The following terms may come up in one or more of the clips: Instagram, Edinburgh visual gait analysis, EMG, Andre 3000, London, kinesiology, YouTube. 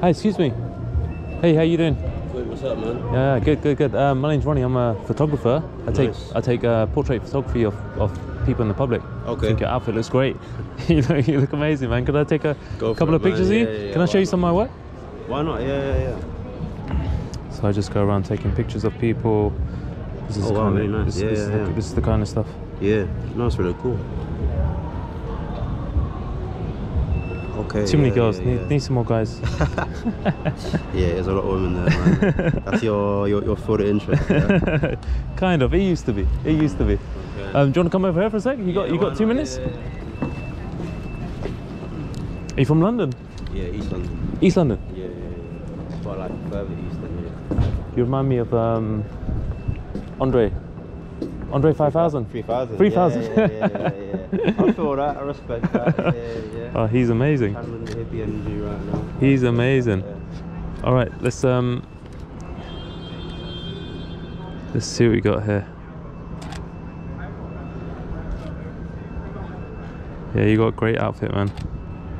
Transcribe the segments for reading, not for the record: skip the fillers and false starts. Hey, excuse me. Hey, how you doing? Good, what's up, man? Yeah, good. My name's Ronnie. I'm a photographer. I take portrait photography of people in the public. Okay. I think your outfit looks great. You look amazing, man. Could I take a couple of pictures of you? Yeah, Can I show you some of my work? Why not? Yeah. So I just go around taking pictures of people. This is this is the kind of stuff. Yeah, no, it's really cool. Okay, Too many girls, need some more guys. Yeah, there's a lot of women there, man. That's your photo interest, yeah? Kind of, it used to be. Okay. Do you want to come over here for a sec? You got 2 minutes? Yeah. Are you from London? Yeah, East London. East London? Yeah. But like further east than here. You remind me of Andre 3000. 3000. Yeah. I feel that. I respect that. Yeah. Oh, he's amazing. Handling the hippie energy right now. He's amazing. Yeah. All right, let's see what we got here. Yeah, you got a great outfit, man.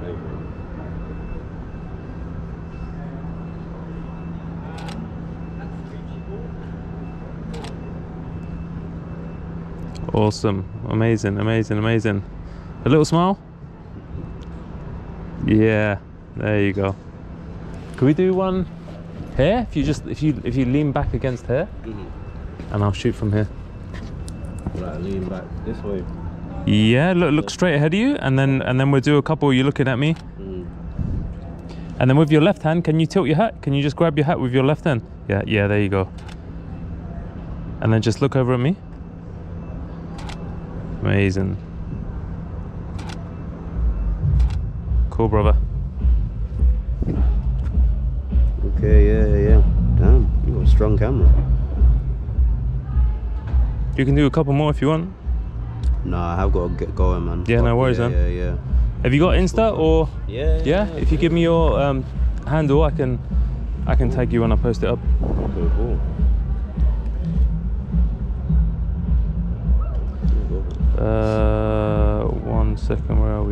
Thank you. Awesome, amazing. A little smile? Yeah, there you go. Can we do one here? If you lean back against here, and I'll shoot from here. Right, lean back this way. Yeah, look straight ahead of you, and then we'll do a couple. You're looking at me, and then with your left hand, can you tilt your hat? Can you just grab your hat with your left hand? Yeah, there you go. And then just look over at me. Amazing. Cool, brother. Okay, yeah. Damn, you got a strong camera. You can do a couple more if you want. Nah, I have got to get going, man. Yeah, no worries, man. Yeah. Have you got Insta or? Yeah. If you give me your handle, I can tag you when I post it up. Okay, cool. One second, where are we?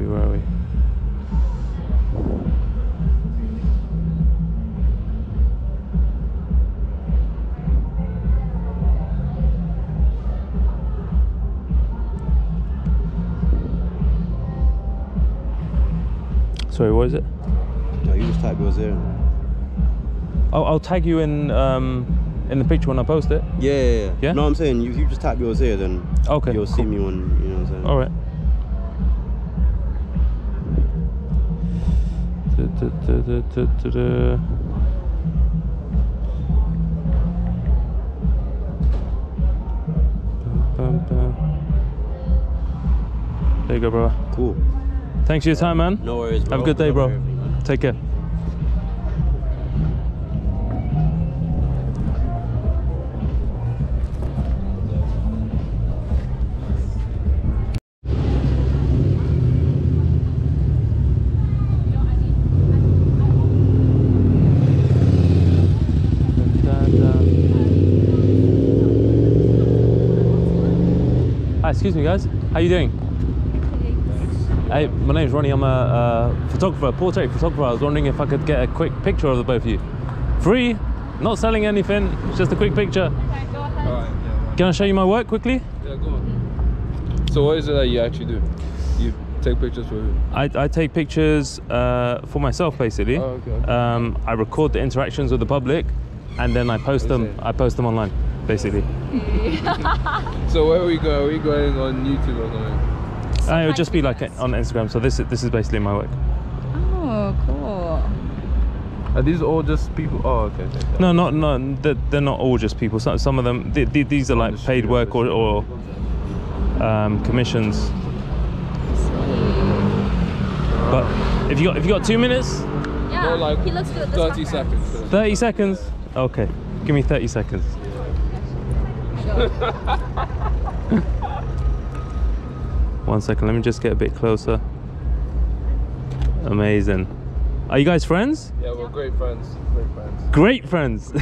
Sorry, what is it? No, you just type yours there. I'll tag you in the picture when I post it. Yeah. No, I'm saying if you just type yours here, then okay, you'll see me on. You know what I'm saying? All right. There you go, bro. Cool. Thanks for your time, man. No worries, bro. Have a good day, bro. Take care. Excuse me, guys. How you doing? Hey, my name's Ronnie. I'm a photographer, portrait photographer. I was wondering if I could get a quick picture of the both of you. Free, not selling anything. It's just a quick picture. Okay, go ahead. All right, yeah, can I show you my work quickly? Yeah, go on. So what is it that you actually do? You take pictures for who? I take pictures for myself, basically. Oh, okay. I record the interactions with the public, and then I post them. I post them online, basically. So where we go? Are we going on YouTube or something? It would just be like on Instagram. So this is basically my work. Oh, cool. Are these all just people? Oh, okay. No, no. They're not all just people. Some of them. These are like paid work or commissions. Sweet. But if you got 2 minutes. Yeah. Like he looks good. 30 seconds. 30 seconds. Okay. Give me 30 seconds. One second, let me just get a bit closer. Amazing. Are you guys friends? Yeah, we're great friends. Great friends.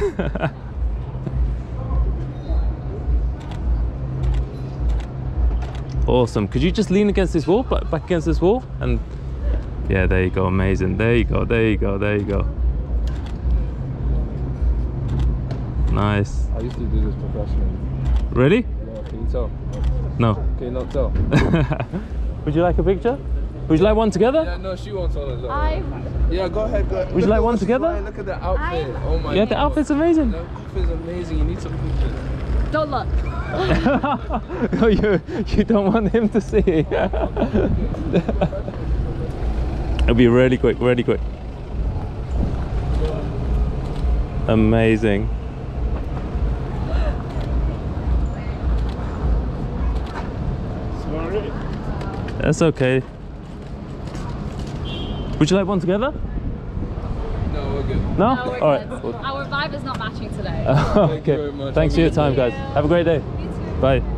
Awesome. Could you just lean against this wall, back against this wall, and yeah, there you go. Amazing. There you go. Nice. I used to do this professionally. Really? Yeah, can you tell? No. Can you not tell? Would you like a picture? Would you like one together? Yeah, no, she wants one as well. Yeah, go ahead, go ahead. Would you like one together? Right, look at the outfit. Oh my god. Yeah, the outfit's amazing. The outfit's amazing. You need some pictures. Don't look. No, you don't want him to see. It'll be really quick, really quick. Amazing. Sorry. That's okay. Would you like one together? No, we're good. No? No, we're all good. Right. Our vibe is not matching today. Okay. Thanks for your time, guys. Have a great day. You too. Bye.